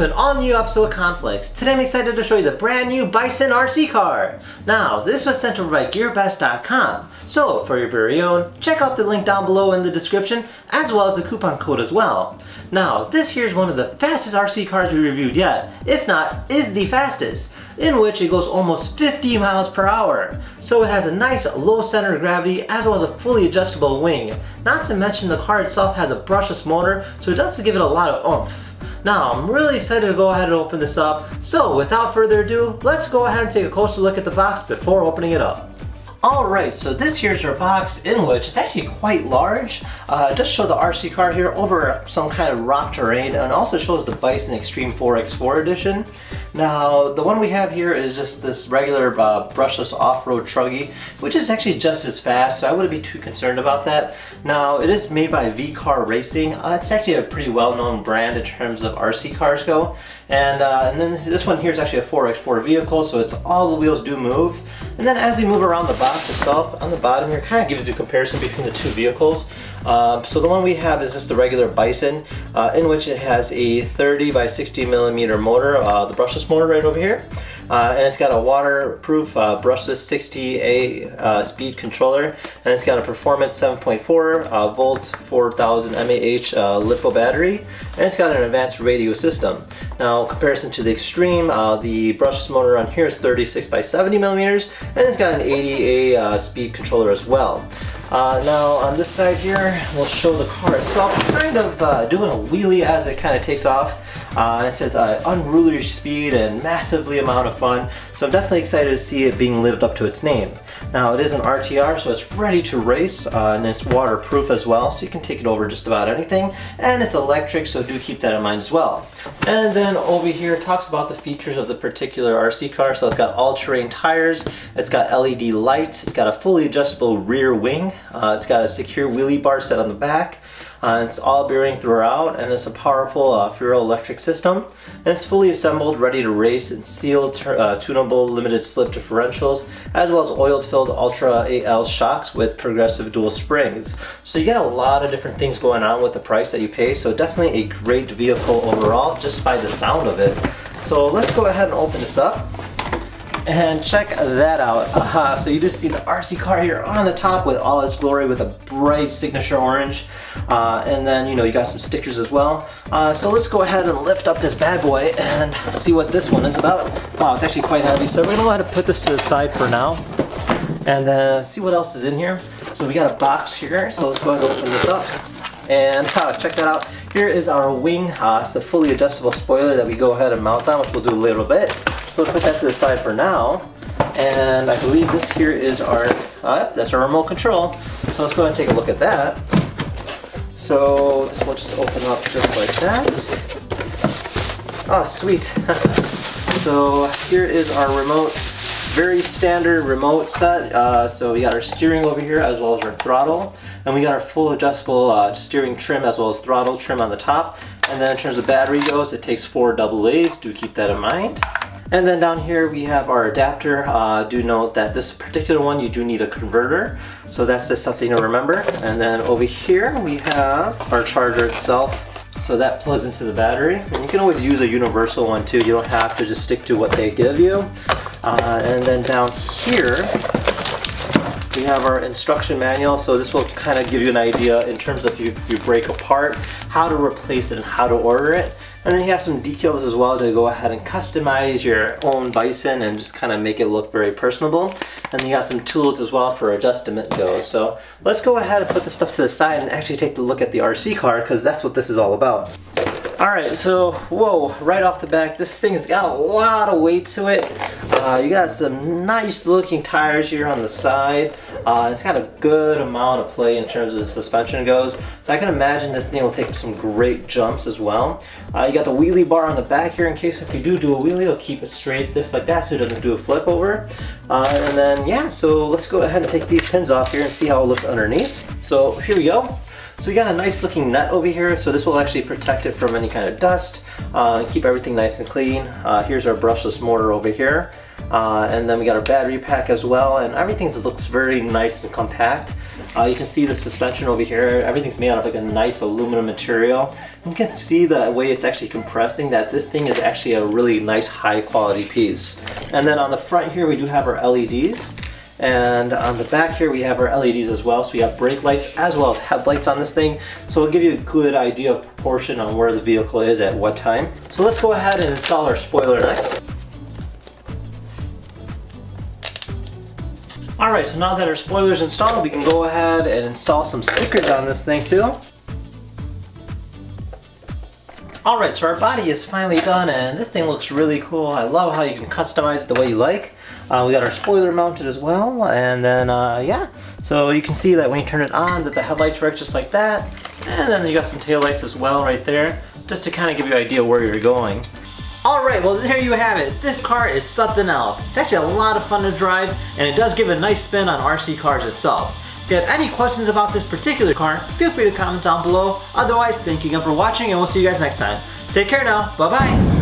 to an all-new episode of KhanFlicks. Today I'm excited to show you the brand new Bison RC car. Now, this was sent over by GearBest.com, so for your very own, check out the link down below in the description, as well as the coupon code as well. Now, this here's one of the fastest RC cars we reviewed yet, if not, is the fastest, in which it goes almost 50 miles per hour. So it has a nice low center of gravity, as well as a fully adjustable wing. Not to mention the car itself has a brushless motor, so it does give it a lot of oomph. Now, I'm really excited to go ahead and open this up, so without further ado, let's go ahead and take a closer look at the box before opening it up. Alright, so this here's your box, in which it's actually quite large. Just show the RC car here over some kind of rock terrain, and also shows the Bison Xtreme 4X4 edition. Now, the one we have here is just this regular brushless off-road truggy, which is actually just as fast, so I wouldn't be too concerned about that. Now, it is made by V-Car Racing. It's actually a pretty well-known brand in terms of RC cars go. And then this one here is actually a 4X4 vehicle, so it's all the wheels do move. And then as we move around the box itself, on the bottom here, kind of gives you a comparison between the two vehicles. So the one we have is just the regular Bison, in which it has a 30 by 60 millimeter motor, the brushless motor right over here, and it's got a waterproof brushless 60A speed controller, and it's got a performance 7.4 volt 4000 mAh LiPo battery, and it's got an advanced radio system. Now, comparison to the Xtreme, the brushless motor on here is 36 by 70 millimeters, and it's got an 80A speed controller as well. Now on this side here, we'll show the car itself kind of doing a wheelie as it kind of takes off. It says unruly speed and massively amount of fun, so I'm definitely excited to see it being lived up to its name. Now, it is an RTR, so it's ready to race, and it's waterproof as well, so you can take it over just about anything, and it's electric, so do keep that in mind as well. And then over here it talks about the features of the particular RC car, so it's got all-terrain tires, it's got LED lights, it's got a fully adjustable rear wing. It's got a secure wheelie bar set on the back. It's all bearing throughout, and it's a powerful Furo electric system. And it's fully assembled, ready to race, and sealed, tunable, limited slip differentials, as well as oil-filled Ultra AL shocks with progressive dual springs. So you get a lot of different things going on with the price that you pay, so definitely a great vehicle overall, just by the sound of it. So let's go ahead and open this up and check that out. So you just see the RC car here on the top with all its glory, with a bright signature orange, and then you got some stickers as well. So let's go ahead and lift up this bad boy and see what this one is about. Wow, it's actually quite heavy, so we're gonna go ahead and put this to the side for now, and then see what else is in here. So we got a box here, so let's go ahead and open this up and check that out. Here is our wing. It's a fully adjustable spoiler that we go ahead and mount on, which we'll do a little bit. So we'll put that to the side for now, and I believe this here is our, that's our remote control. So let's go ahead and take a look at that. So this will just open up just like that. Oh, sweet. So here is our remote, very standard remote set. So we got our steering over here, as well as our throttle, and we got our full adjustable steering trim, as well as throttle trim on the top. And then in terms of battery goes, it takes 4 AA's, do keep that in mind. And then down here we have our adapter. Do note that this particular one, you do need a converter, so that's just something to remember. And then over here we have our charger itself, so that plugs into the battery. And you can always use a universal one too, you don't have to just stick to what they give you. And then down here we have our instruction manual, so this will kind of give you an idea in terms of if you break apart, how to replace it and how to order it. And then you have some decals as well to go ahead and customize your own Bison and just kind of make it look very personable. And you got some tools as well for adjustment goes. So let's go ahead and put this stuff to the side and actually take a look at the RC car, because that's what this is all about. Alright, so whoa, right off the bat, this thing's got a lot of weight to it. You got some nice looking tires here on the side. It's got a good amount of play in terms of the suspension goes. So I can imagine this thing will take some great jumps as well. You got the wheelie bar on the back here in case if you do a wheelie, it'll keep it straight just like that so it doesn't do a flip over. And then yeah, so let's go ahead and take these pins off here and see how it looks underneath. So here we go. So we got a nice looking nut over here, so this will actually protect it from any kind of dust, and keep everything nice and clean. Here's our brushless motor over here, and then we got our battery pack as well, and everything looks very nice and compact. You can see the suspension over here. Everything's made out of like a nice aluminum material. You can see the way it's actually compressing, that this thing is actually a really nice high quality piece. And then on the front here we do have our LEDs. And on the back here we have our LEDs as well, so we have brake lights as well as headlights on this thing, so it'll give you a good idea of proportion on where the vehicle is at what time. So let's go ahead and install our spoiler next. Alright, so now that our spoiler is installed, we can go ahead and install some stickers on this thing too. Alright, so our body is finally done and this thing looks really cool. I love how you can customize it the way you like. We got our spoiler mounted as well, and then yeah, so you can see that when you turn it on that the headlights work just like that, and then you got some taillights as well right there, just to kind of give you an idea where you're going. Alright, well there you have it. This car is something else. It's actually a lot of fun to drive, and it does give a nice spin on RC cars itself. If you have any questions about this particular car, feel free to comment down below. Otherwise, thank you again for watching, and we'll see you guys next time. Take care now, bye bye!